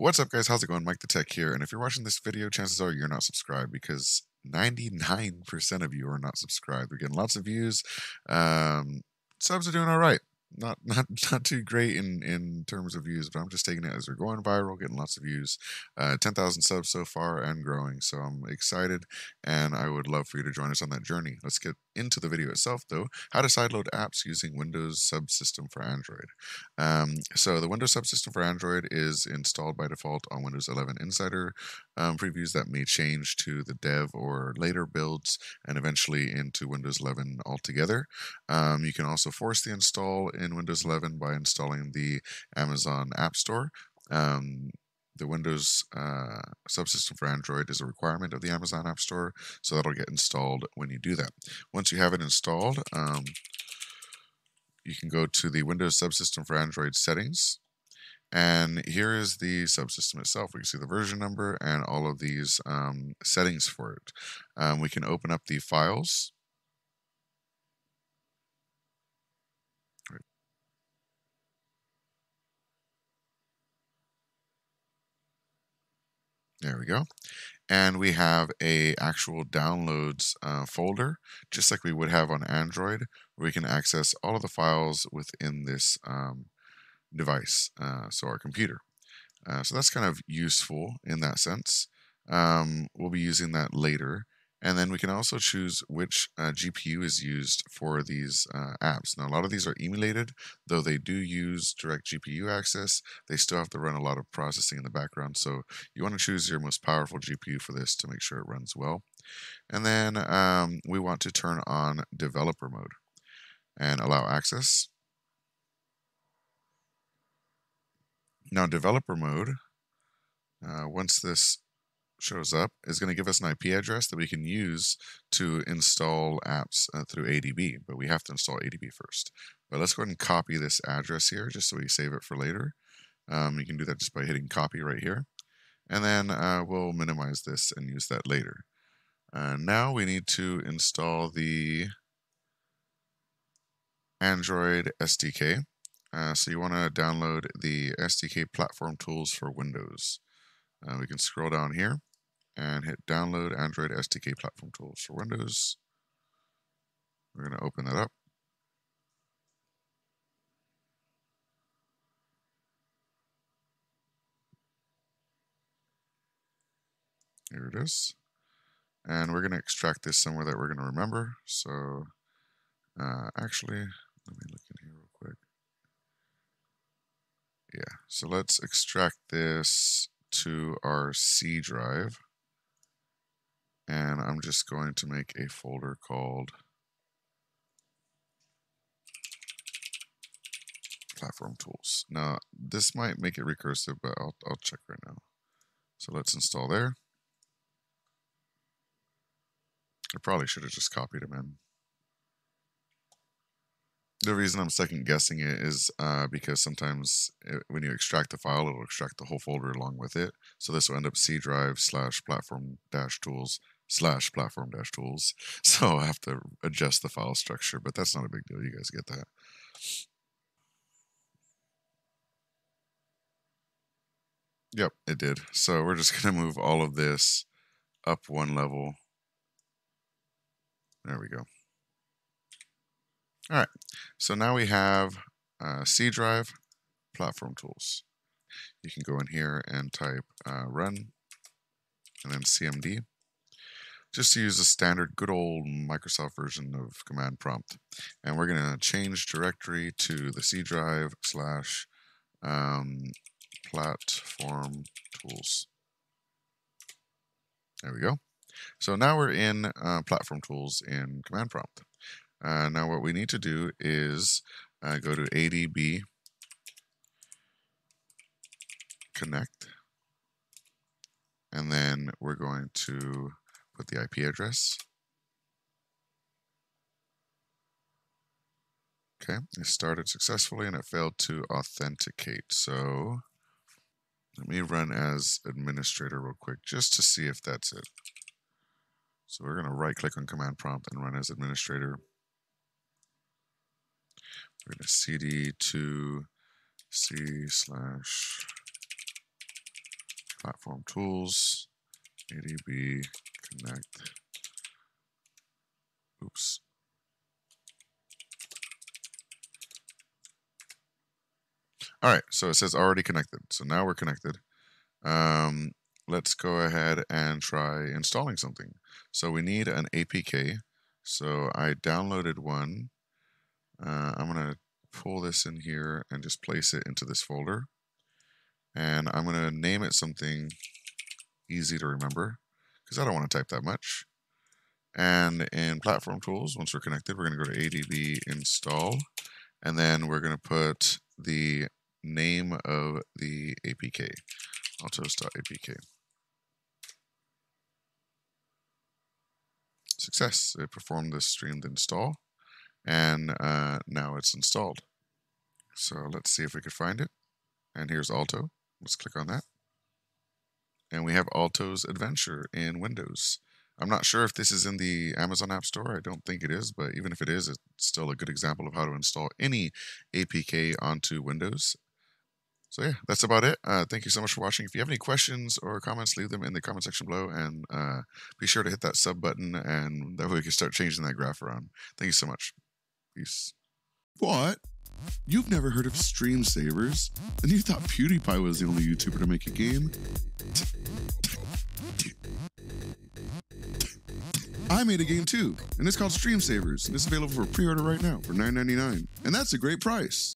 What's up, guys? How's it going? Mike the Tech here. And if you're watching this video, chances are you're not subscribed because 99% of you are not subscribed. We're getting lots of views. Subs are doing all right. Not too great in terms of views, but I'm just taking it as we're going viral, getting lots of views. 10,000 subs so far and growing. So I'm excited, and I would love for you to join us on that journey. Let's get into the video itself, though. How to sideload apps using Windows Subsystem for Android. So the Windows Subsystem for Android is installed by default on Windows 11 Insider previews that may change to the dev or later builds and eventually into Windows 11 altogether. You can also force the install in Windows 11 by installing the Amazon App Store. The Windows Subsystem for Android is a requirement of the Amazon App Store, so that'll get installed when you do that. Once you have it installed, you can go to the Windows Subsystem for Android settings, and here is the subsystem itself. We can see the version number and all of these settings for it. We can open up the files. There we go. And we have a actual downloads folder, just like we would have on Android, where we can access all of the files within this device, so our computer. So that's kind of useful in that sense. We'll be using that later. And then we can also choose which GPU is used for these apps. Now, a lot of these are emulated, though they do use direct GPU access. They still have to run a lot of processing in the background. So you want to choose your most powerful GPU for this to make sure it runs well. And then we want to turn on developer mode and allow access. Now, developer mode, once this shows up, is going to give us an IP address that we can use to install apps through ADB, but we have to install ADB first. But let's go ahead and copy this address here just so we save it for later. You can do that just by hitting copy right here. And then we'll minimize this and use that later. Now we need to install the Android SDK. So you want to download the SDK platform tools for Windows. We can scroll down here and hit download Android SDK platform tools for Windows. We're going to open that up. Here it is. And we're going to extract this somewhere that we're going to remember. So actually, let me look in here real quick. Yeah, so let's extract this to our C drive. And I'm just going to make a folder called Platform Tools. Now, this might make it recursive, but I'll check right now. So let's install there. I probably should have just copied them in. The reason I'm second guessing it is because sometimes when you extract the file, it'll extract the whole folder along with it. So this will end up C drive /platform-tools/platform-tools. So I'll have to adjust the file structure, but that's not a big deal. You guys get that. Yep, it did. So we're just going to move all of this up one level. There we go. All right, so now we have C drive, platform tools. You can go in here and type run and then CMD, just to use a standard good old Microsoft version of command prompt. And we're gonna change directory to the C drive /platform tools. There we go. So now we're in platform tools in command prompt. Now what we need to do is go to ADB connect, and then we're going to put the IP address. Okay, it started successfully and it failed to authenticate. So let me run as administrator real quick just to see if that's it. So we're going to right click on command prompt and run as administrator. We're going to cd to c slash platform tools, ADB, connect, oops. All right, so it says already connected. So now we're connected. Let's go ahead and try installing something. So we need an APK. So I downloaded one. I'm gonna pull this in here and just place it into this folder. And I'm gonna name it something easy to remember because I don't wanna type that much. And in platform tools, once we're connected, we're gonna go to ADB install, and then we're gonna put the name of the APK, Alto's.apk. Success, it performed the streamed install, and now it's installed. So let's see if we could find it. And here's Alto, let's click on that. And we have Alto's Adventure in Windows. I'm not sure if this is in the Amazon App Store. I don't think it is, but even if it is, it's still a good example of how to install any APK onto Windows. So yeah, that's about it. Thank you so much for watching. If you have any questions or comments, leave them in the comment section below, and be sure to hit that sub button, and that way we can start changing that graph around. Thank you so much. Peace. What? You've never heard of Stream Savers? And you thought PewDiePie was the only YouTuber to make a game? I made a game too, and it's called Stream Savers, and it's available for pre-order right now for $9.99, and that's a great price.